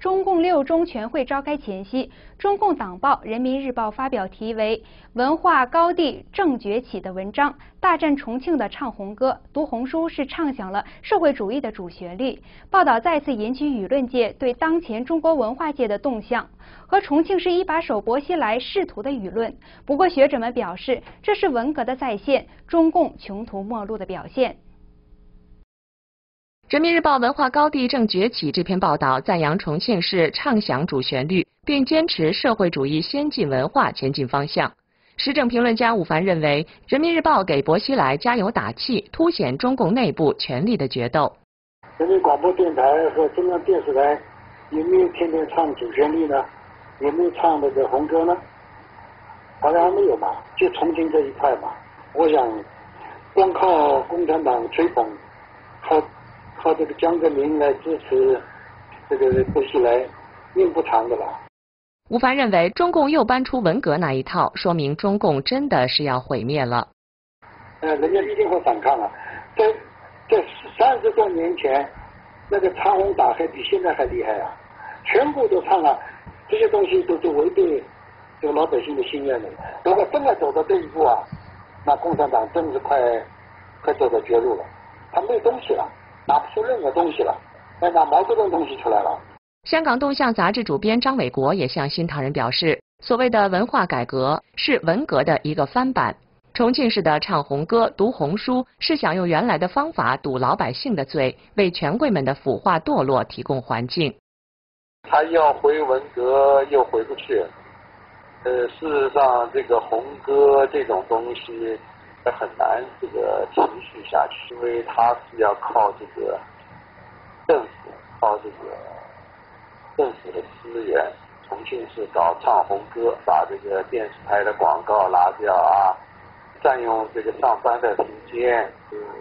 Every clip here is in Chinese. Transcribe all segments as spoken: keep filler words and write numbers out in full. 中共六中全会召开前夕，中共党报《人民日报》发表题为《文化高地正崛起》的文章，大战重庆的唱红歌。读红书是唱响了社会主义的主旋律。报道再次引起舆论界对当前中国文化界的动向和重庆是一把手薄熙来仕途的舆论。不过，学者们表示，这是文革的再现，中共穷途末路的表现。 《人民日报》文化高地正崛起这篇报道赞扬重庆市唱响主旋律，并坚持社会主义先进文化前进方向。时政评论家武凡认为，《人民日报》给薄熙来加油打气，凸显中共内部权力的决斗。人民广播电台和中央电视台有没有天天唱主旋律呢？有没有唱那个红歌呢？好像还没有嘛，就重庆这一块嘛。我想，光靠共产党吹捧，靠。 靠这个江泽民来支持这个薄熙来，命不长的吧。吴凡认为，中共又搬出文革那一套，说明中共真的是要毁灭了。呃，人家一定会反抗啊！在在三十多年前，那个唱红打黑比现在还厉害啊！全部都唱了，这些东西都是违背这个老百姓的心愿的。如果真的走到这一步啊，那共产党真是快快走到绝路了，他没有东西了。 拿不出任何东西了，要拿毛泽东东西出来了。香港动向杂志主编张伟国也向新唐人表示，所谓的文化改革是文革的一个翻版，重庆市的唱红歌、读红书是想用原来的方法堵老百姓的罪，为权贵们的腐化堕落提供环境。他要回文革又回不去，呃，事实上这个红歌这种东西。 很难这个持续下去，因为它是要靠这个政府，靠这个政府的资源。重庆市搞唱红歌，把这个电视台的广告拿掉啊，占用这个上班的时间，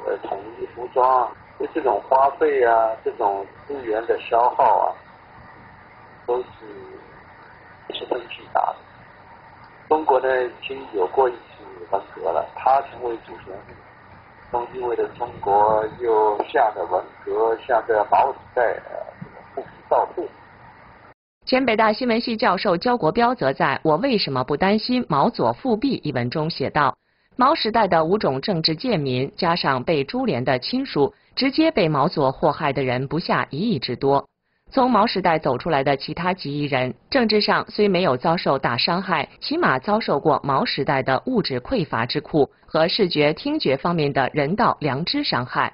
呃，统一服装，就这种花费啊，这种资源的消耗啊，都是十分巨大的。中国呢，已经有过一。 文革了，他成为主旋律，中意味着中国又下着文革，下着毛时代不平道路。前北大新闻系教授焦国标则在《我为什么不担心毛左复辟》一文中写道：毛时代的五种政治贱民，加上被株连的亲属，直接被毛左祸害的人不下一亿之多。 从毛时代走出来的其他几亿人，政治上虽没有遭受大伤害，起码遭受过毛时代的物质匮乏之苦和视觉、听觉方面的人道良知伤害。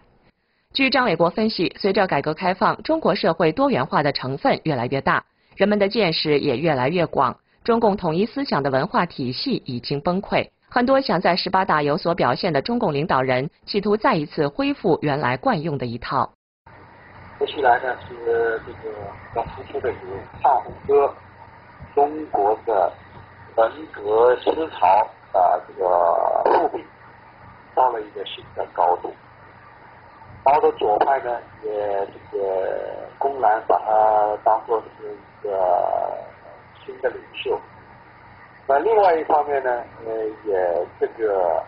据张伟国分析，随着改革开放，中国社会多元化的成分越来越大，人们的见识也越来越广，中共统一思想的文化体系已经崩溃。很多想在十八大有所表现的中共领导人，企图再一次恢复原来惯用的一套。 薄熙来呢是这个要突出的是唱红歌，中国的文革思潮啊这个复辟到了一个新的高度，毛的左派呢也这个公然把它当作是一个新的领袖，那另外一方面呢呃也这个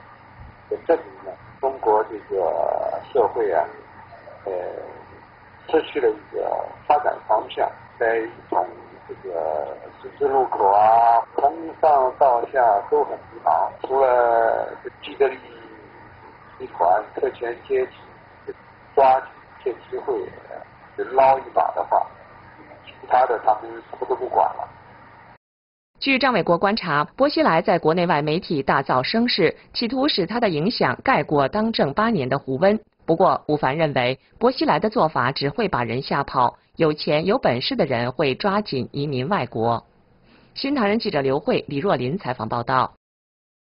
也证明了中国这个社会啊呃。 失去了一个发展方向，在一种这个十字路口啊，从上到下都很迷茫。除了既得利益集团、特权阶级抓紧这机会捞一把的话，其他的他们什么都不管了。据张伟国观察，薄熙来在国内外媒体大造声势，企图使他的影响盖过当政八年的胡温。 不过，吴凡认为，薄熙来的做法只会把人吓跑，有钱有本事的人会抓紧移民外国。新唐人记者刘慧、李若琳采访报道。